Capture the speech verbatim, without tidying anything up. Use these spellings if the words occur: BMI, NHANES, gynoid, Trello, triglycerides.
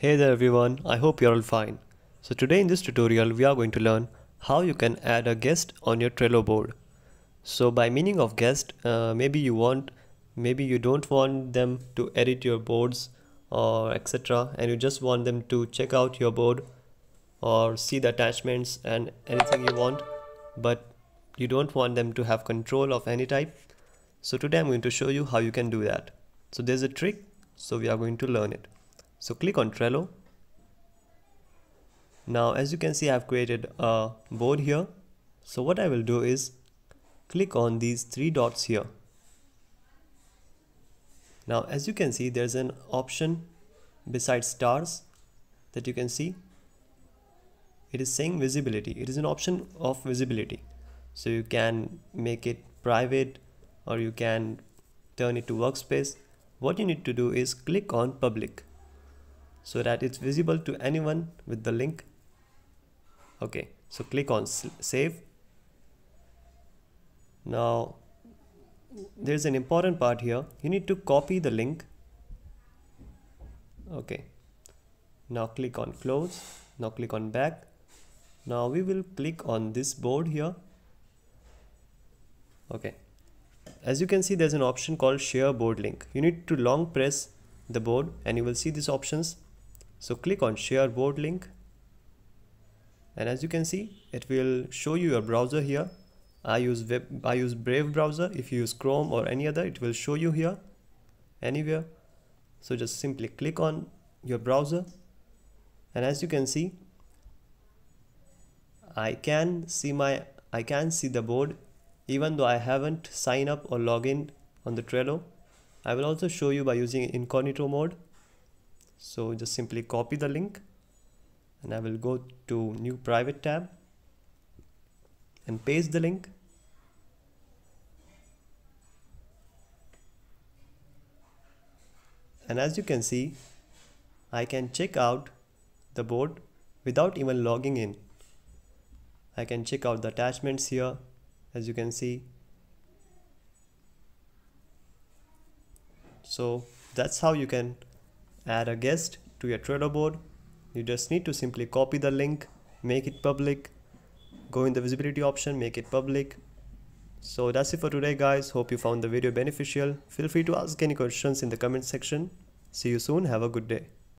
Hey there everyone, I hope you're all fine. So today in this tutorial we are going to learn how you can add a guest on your Trello board. So by meaning of guest, uh, maybe you want, maybe you don't want them to edit your boards or et cetera and you just want them to check out your board or see the attachments and anything you want, but you don't want them to have control of any type. So today I'm going to show you how you can do that. So there's a trick, so we are going to learn it. So click on Trello. Now as you can see, I've created a board here. So what I will do is click on these three dots here. Now as you can see, there's an option besides stars that you can see. It is saying visibility. It is an option of visibility. So you can make it private or you can turn it to workspace. What you need to do is click on public, so that it's visible to anyone with the link. Okay, so click on save. Now there's an important part here. You need to copy the link. Okay, now click on close. Now click on back. Now we will click on this board here. Okay, as you can see, there's an option called share board link. You need to long press the board and you will see these options. So click on share board link, and as you can see, it will show you your browser here. I use web, I use Brave browser. If you use Chrome or any other, it will show you here, anywhere. So just simply click on your browser, and as you can see, I can see my I can see the board even though I haven't signed up or logged in on the Trello. I will also show you by using incognito mode. So just simply copy the link, and I will go to new private tab and paste the link. And as you can see, I can check out the board without even logging in. I can check out the attachments here, as you can see. So that's how you can add a guest to your Trello board. You just need to simply copy the link, make it public, go in the visibility option, make it public. So that's it for today guys. Hope you found the video beneficial. Feel free to ask any questions in the comment section. See you soon. Have a good day.